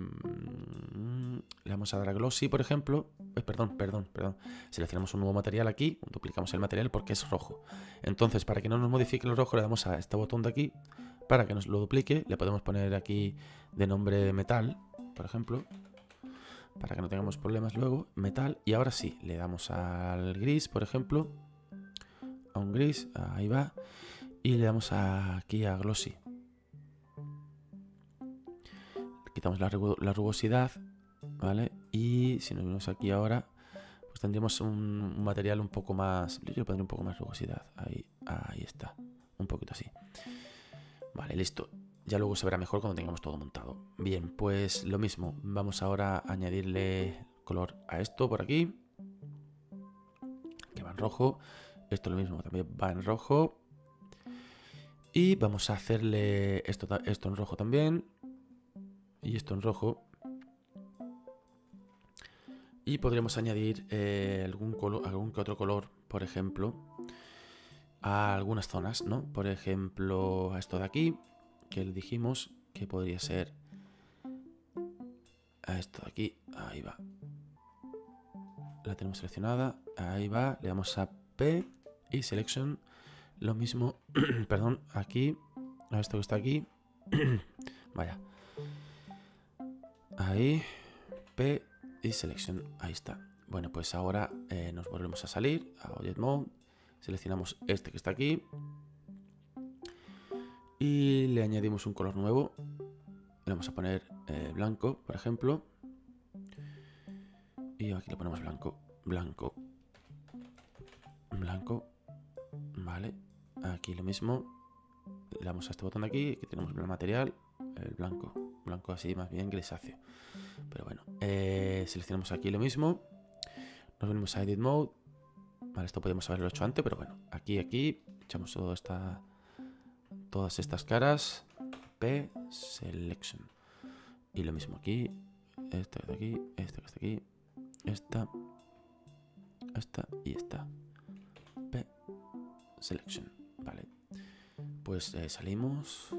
le vamos a dar a Glossy, por ejemplo. Eh, perdón, perdón, perdón. Seleccionamos un nuevo material aquí, duplicamos el material porque es rojo. Entonces, para que no nos modifique el rojo, le damos a este botón de aquí para que nos lo duplique. Le podemos poner aquí de nombre metal, por ejemplo, para que no tengamos problemas luego. Metal. Y ahora sí, le damos al gris, por ejemplo, a un gris, ahí va, y le damos a, aquí a Glossy. Quitamos la, la rugosidad, ¿vale? Y si nos vemos aquí ahora, pues tendríamos un, un material un poco más... Yo le pondré un poco más rugosidad. Ahí, ahí está. Un poquito así. Vale, listo. Ya luego se verá mejor cuando tengamos todo montado. Bien, pues lo mismo. Vamos ahora a añadirle color a esto por aquí, que va en rojo. Esto lo mismo, también va en rojo. Y vamos a hacerle esto, esto en rojo también. Y esto en rojo. Y podríamos añadir eh, algún, color, algún que otro color, por ejemplo, a algunas zonas, ¿no? Por ejemplo, a esto de aquí, que le dijimos que podría ser a esto de aquí. Ahí va. La tenemos seleccionada. Ahí va. Le damos a P y Selection. Lo mismo, perdón, aquí. A esto que está aquí. Vaya. Ahí, P y Selection, ahí está. Bueno, pues ahora eh, nos volvemos a salir a Object Mode, seleccionamos este que está aquí y le añadimos un color nuevo. Le vamos a poner eh, blanco, por ejemplo, y aquí le ponemos blanco, blanco, blanco, vale. Aquí lo mismo, le damos a este botón de aquí, que tenemos el material, el blanco. Blanco así, más bien grisáceo. Pero bueno, eh, seleccionamos aquí lo mismo. Nos venimos a Edit Mode. Vale, esto podemos haberlo hecho antes, pero bueno. Aquí, aquí, echamos toda esta, todas estas caras. P, Selection. Y lo mismo aquí. Esta que está aquí, esta que está aquí. Esta, esta y esta. P, Selection. Vale. Pues eh, salimos...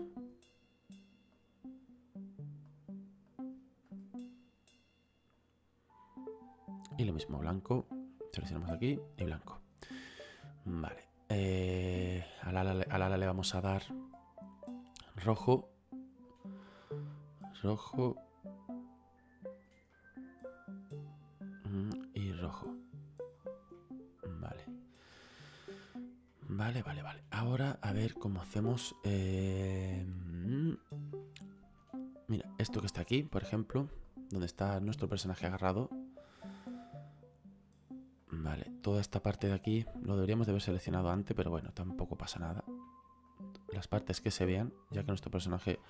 Y lo mismo, blanco, seleccionamos aquí y blanco. Vale. Eh, al ala, al ala le vamos a dar rojo. Rojo. Y rojo. Vale. Vale, vale, vale. Ahora a ver cómo hacemos... Eh, mira, esto que está aquí, por ejemplo, donde está nuestro personaje agarrado. Vale, toda esta parte de aquí lo deberíamos de haber seleccionado antes, pero bueno, tampoco pasa nada. Las partes que se vean, ya que nuestro personaje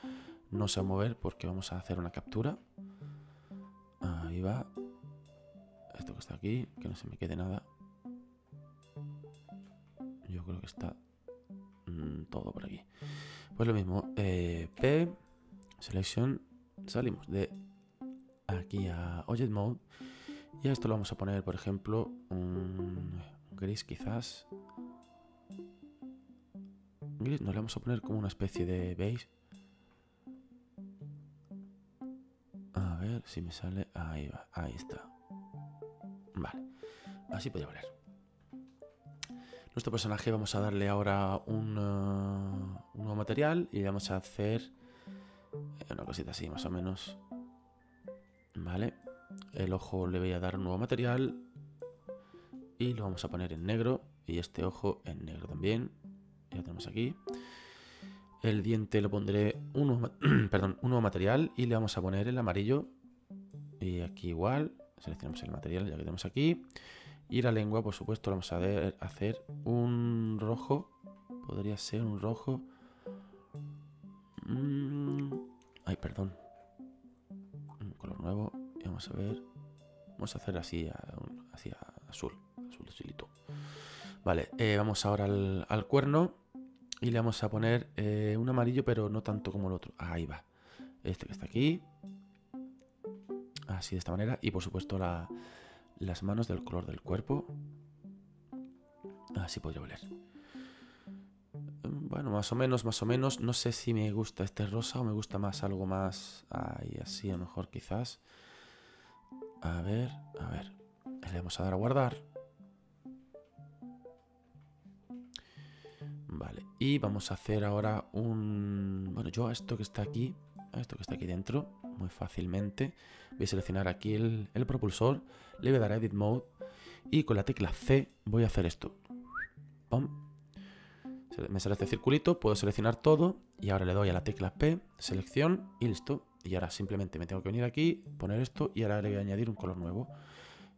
no se va a mover porque vamos a hacer una captura. Ahí va. Esto que está aquí, que no se me quede nada. Yo creo que está mmm, todo por aquí. Pues lo mismo, eh, P, Selection, salimos de aquí a Object Mode. Y a esto lo vamos a poner, por ejemplo, un gris quizás. Gris, nos le vamos a poner como una especie de beige. A ver si me sale. Ahí va, ahí está. Vale, así podría valer. Nuestro personaje vamos a darle ahora un, uh, un nuevo material y le vamos a hacer una cosita así, más o menos. Vale. El ojo le voy a dar un nuevo material y lo vamos a poner en negro y este ojo en negro también. Ya lo tenemos aquí. El diente lo pondré un nuevo, perdón, un nuevo material y le vamos a poner el amarillo. Y aquí igual, seleccionamos el material ya que tenemos aquí. Y la lengua, por supuesto, lo vamos a hacer un rojo. Podría ser un rojo. Ay, perdón. Un color nuevo. Vamos a ver, vamos a hacer así hacia azul, azul azulito. Vale, eh, vamos ahora al, al cuerno y le vamos a poner eh, un amarillo, pero no tanto como el otro. Ahí va, este que está aquí, así de esta manera. Y por supuesto la, las manos del color del cuerpo, así podría valer. Bueno, más o menos, más o menos, no sé si me gusta este rosa o me gusta más algo más, ahí así a lo mejor quizás. A ver, a ver. Le vamos a dar a guardar. Vale, y vamos a hacer ahora un... Bueno, yo a esto que está aquí, a esto que está aquí dentro, muy fácilmente, voy a seleccionar aquí el, el propulsor, le voy a dar a Edit Mode y con la tecla C voy a hacer esto. ¡Pam! Me sale este circulito, puedo seleccionar todo y ahora le doy a la tecla P, selección y listo. Y ahora simplemente me tengo que venir aquí, poner esto y ahora le voy a añadir un color nuevo.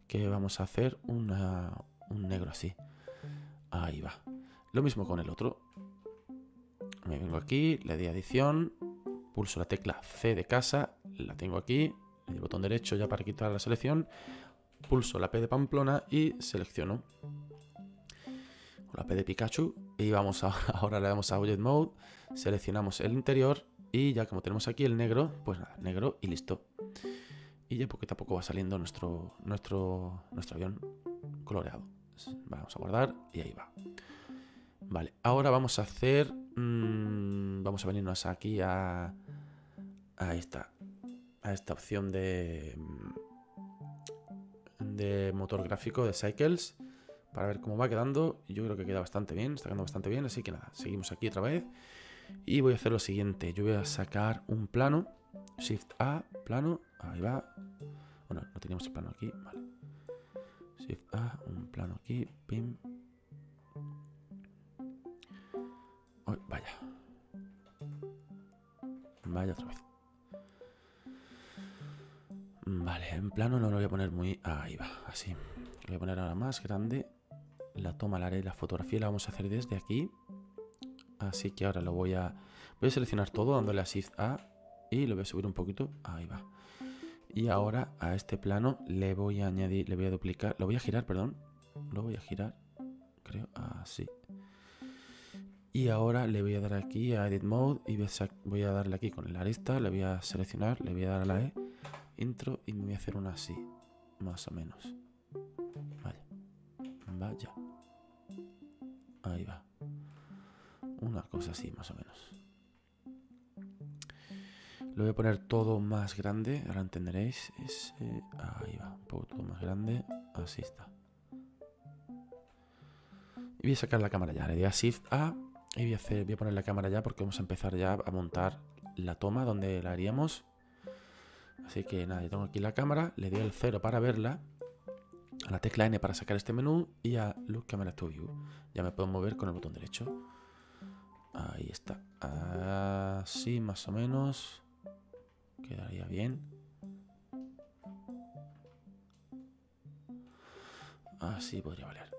Que vamos a hacer una, un negro así. Ahí va. Lo mismo con el otro. Me vengo aquí, le doy adición, pulso la tecla C de casa, la tengo aquí, el botón derecho ya para quitar la selección, pulso la P de Pamplona y selecciono. La P de Pikachu y vamos a, ahora le damos a Object Mode, seleccionamos el interior y ya como tenemos aquí el negro, pues nada, negro y listo. Y ya poquito a poco va saliendo nuestro, nuestro, nuestro avión coloreado. Vamos a guardar y ahí va. Vale, ahora vamos a hacer... Mmm, vamos a venirnos aquí a... A esta, a esta opción de... De motor gráfico de Cycles. Para ver cómo va quedando. Yo creo que queda bastante bien, está quedando bastante bien. Así que nada, seguimos aquí otra vez. Y voy a hacer lo siguiente. Yo voy a sacar un plano. Shift A, plano... Ahí va. Bueno, no teníamos el plano aquí. Vale. Shift A, un plano aquí. Pim. Uy, vaya. Vaya otra vez. Vale, en plano no lo voy a poner muy... Ahí va, así. Lo voy a poner ahora más grande. La toma, la haré, la fotografía la vamos a hacer desde aquí. Así que ahora lo voy a... Voy a seleccionar todo dándole a Shift A y lo voy a subir un poquito. Ahí va. Y ahora a este plano le voy a añadir, le voy a duplicar, lo voy a girar, perdón, lo voy a girar, creo, así. Y ahora le voy a dar aquí a Edit Mode y voy a, voy a darle aquí con la arista, le voy a seleccionar, le voy a dar a la E, intro y me voy a hacer una así, más o menos. Vaya, vaya. Ahí va. Una cosa así, más o menos. Lo voy a poner todo más grande, ahora entenderéis. Ese, ahí va, un poco todo más grande, así está. Y voy a sacar la cámara ya, le doy a Shift A y voy a, hacer, voy a poner la cámara ya porque vamos a empezar ya a montar la toma donde la haríamos. Así que nada, yo tengo aquí la cámara, le doy al cero para verla, a la tecla N para sacar este menú y a Look Camera to View. Ya me puedo mover con el botón derecho. Ahí está, así más o menos. Quedaría bien. Así podría valer.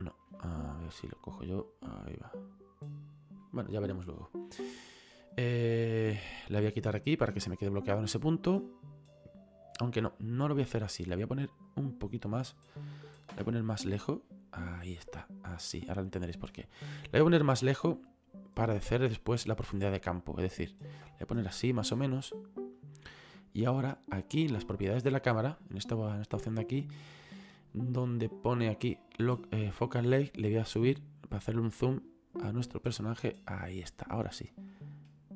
No, a ver si lo cojo yo. Ahí va. Bueno, ya veremos luego. Eh, la voy a quitar aquí para que se me quede bloqueado en ese punto. Aunque no, no lo voy a hacer así. La voy a poner un poquito más. La voy a poner más lejos. Ahí está, así. Ahora entenderéis por qué. La voy a poner más lejos. Para hacer después la profundidad de campo, es decir, le voy a poner así más o menos y ahora aquí en las propiedades de la cámara, en esta, en esta opción de aquí donde pone aquí lo, eh, Focal Length, le voy a subir para hacerle un zoom a nuestro personaje, ahí está, ahora sí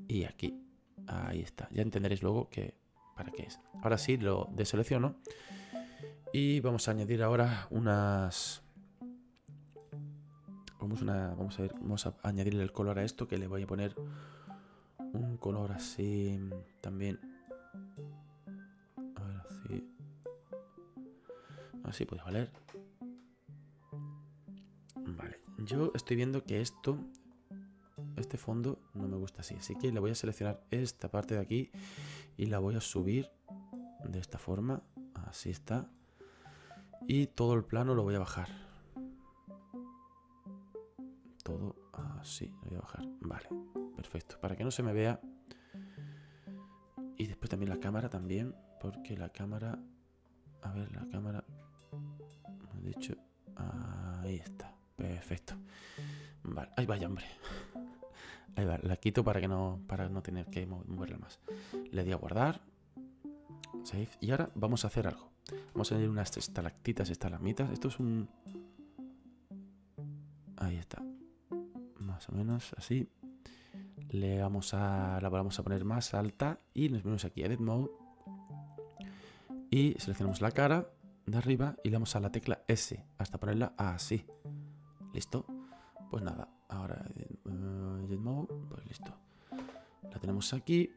y aquí, ahí está, ya entenderéis luego que para qué es. Ahora sí lo deselecciono y vamos a añadir ahora unas... Una, vamos a ver, vamos a añadirle el color a esto, que le voy a poner un color así también. A ver, así. Así puede valer. Vale, yo estoy viendo que esto, este fondo no me gusta así, así que le voy a seleccionar esta parte de aquí y la voy a subir de esta forma, así está. Y todo el plano lo voy a bajar. Todo así, lo voy a bajar. Vale, perfecto, para que no se me vea. Y después también la cámara también, porque la cámara, a ver, la cámara, de hecho, ahí está, perfecto. Vale, ahí vaya, hombre. Ahí va, la quito para que no, para no tener que moverla más. Le doy a guardar, save, y ahora vamos a hacer algo. Vamos a añadir unas estalactitas, estalagmitas, esto es un... Ahí está. Más o menos así. Le vamos a, la vamos a poner más alta y nos vemos aquí a Edit Mode y seleccionamos la cara de arriba y le damos a la tecla S hasta ponerla así. ¿Listo? Pues nada, ahora uh, Edit Mode, pues listo. La tenemos aquí.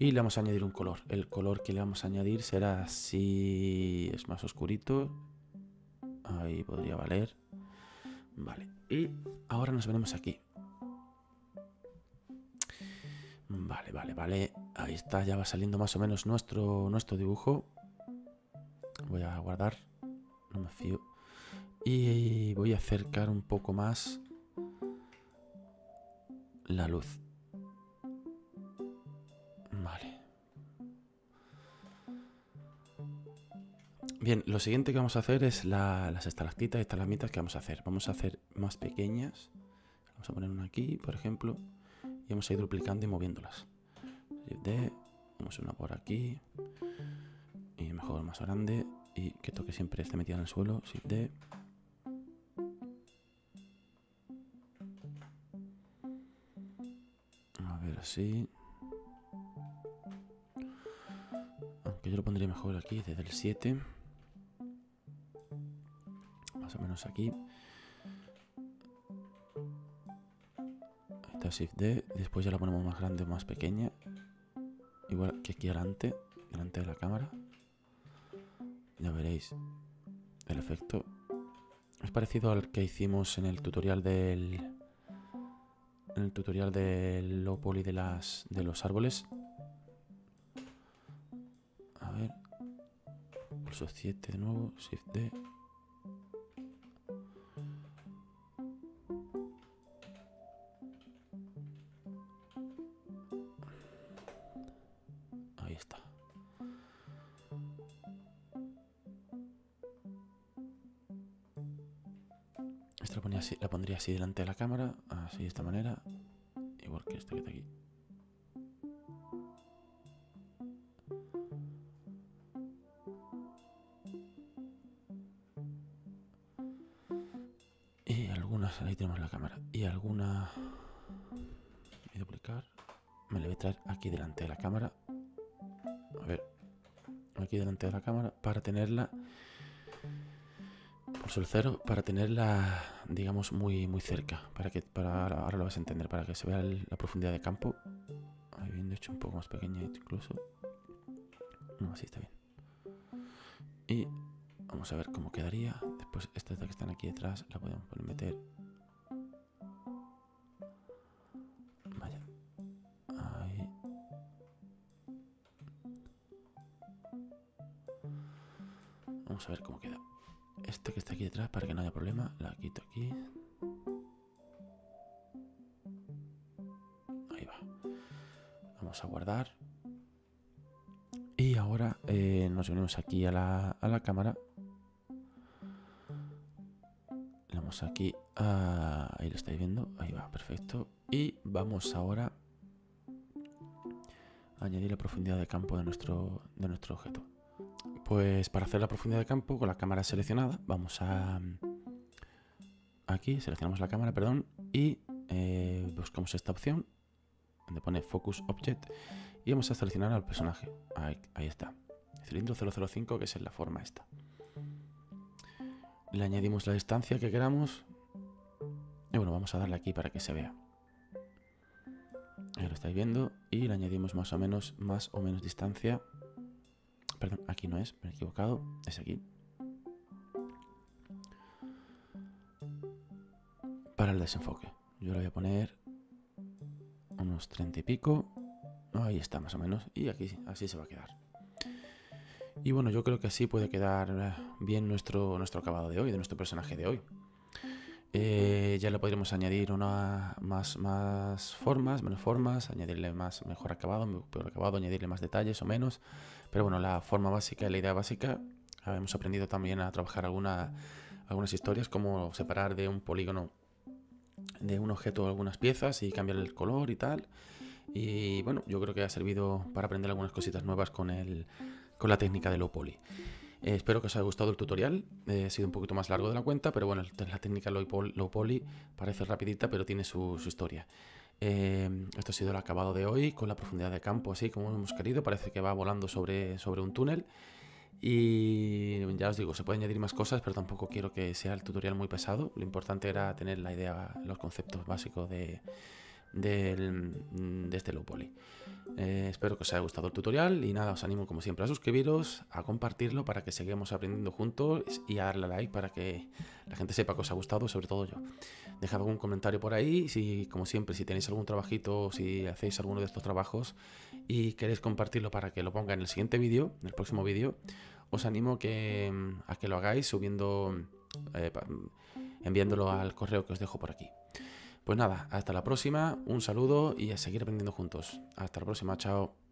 Y le vamos a añadir un color. El color que le vamos a añadir será así. Es más oscurito. Ahí podría valer. Vale. Y ahora nos venimos aquí. Vale, vale, vale. Ahí está. Ya va saliendo más o menos nuestro, nuestro dibujo. Voy a guardar. No me fío. Y voy a acercar un poco más la luz. Vale. Bien, lo siguiente que vamos a hacer es la, las estalactitas y estalagmitas que vamos a hacer. Vamos a hacer más pequeñas. Vamos a poner una aquí, por ejemplo. Y vamos a ir duplicando y moviéndolas. D, vamos una por aquí. Y mejor más grande. Y que toque siempre esté metida en el suelo. Shift D. A ver, así. Aunque yo lo pondría mejor aquí, desde el siete. Más o menos aquí. Ahí está Shift D. Después ya la ponemos más grande o más pequeña. Igual que aquí delante, delante de la cámara. Ya veréis el efecto. Es parecido al que hicimos en el tutorial del. En el tutorial del low poly de las. de los árboles. A ver. Pulso siete de nuevo. Shift D. Ahí está. Esta la, ponía así, la pondría así delante de la cámara, así de esta manera, igual que este que está aquí. Y algunas, ahí tenemos la cámara, y alguna... Voy a duplicar, me la voy a traer aquí delante de la cámara, a ver, aquí delante de la cámara, para tenerla... Pulso el cero para tenerla, digamos, muy, muy cerca. Para que, para, ahora lo vas a entender, para que se vea el, la profundidad de campo. Ahí bien, de hecho, un poco más pequeña incluso. No, así está bien. Y vamos a ver cómo quedaría. Después estas que están aquí detrás la podemos poner, meter. Vaya. Ahí. Vamos a ver cómo queda. Esta que está aquí detrás, para que no haya problema, la quito aquí. Ahí va. Vamos a guardar. Y ahora eh, nos venimos aquí a la, a la cámara. Le damos aquí a... Ahí lo estáis viendo. Ahí va, perfecto. Y vamos ahora a añadir la profundidad de campo de nuestro, de nuestro objeto. Pues para hacer la profundidad de campo con la cámara seleccionada, vamos a... Aquí, seleccionamos la cámara, perdón, y eh, buscamos esta opción, donde pone Focus Object, y vamos a seleccionar al personaje. Ahí, ahí está. El cilindro cero cero cinco, que es en la forma esta. Le añadimos la distancia que queramos. Y bueno, vamos a darle aquí para que se vea. Ahí lo estáis viendo. Y le añadimos más o menos, más o menos distancia. Perdón, aquí no es, me he equivocado, es aquí. Para el desenfoque. Yo le voy a poner unos treinta y pico. Ahí está, más o menos. Y aquí así se va a quedar. Y bueno, yo creo que así puede quedar bien nuestro, nuestro acabado de hoy, de nuestro personaje de hoy. Eh, ya le podremos añadir una, más, más formas, menos formas, añadirle más mejor acabado, peor acabado, añadirle más detalles o menos. Pero bueno, la forma básica y la idea básica. Hemos aprendido también a trabajar alguna, algunas historias, como separar de un polígono, de un objeto, algunas piezas y cambiar el color y tal. Y bueno, yo creo que ha servido para aprender algunas cositas nuevas con, el, con la técnica de low poly. Eh, espero que os haya gustado el tutorial, eh, ha sido un poquito más largo de la cuenta, pero bueno, la técnica low poly parece rapidita, pero tiene su, su historia. Eh, esto ha sido el acabado de hoy, con la profundidad de campo así como hemos querido. Parece que va volando sobre, sobre un túnel. Y ya os digo, se pueden añadir más cosas, pero tampoco quiero que sea el tutorial muy pesado. Lo importante era tener la idea, los conceptos básicos de, de, el, de este low poly. Eh, espero que os haya gustado el tutorial y nada, os animo como siempre a suscribiros, a compartirlo para que sigamos aprendiendo juntos y a darle a like para que la gente sepa que os ha gustado, sobre todo yo. Dejad algún comentario por ahí, si como siempre, si tenéis algún trabajito, si hacéis alguno de estos trabajos y queréis compartirlo para que lo ponga en el siguiente vídeo, en el próximo vídeo, os animo que, a que lo hagáis subiendo, eh, enviándolo al correo que os dejo por aquí. Pues nada, hasta la próxima, un saludo y a seguir aprendiendo juntos. Hasta la próxima, chao.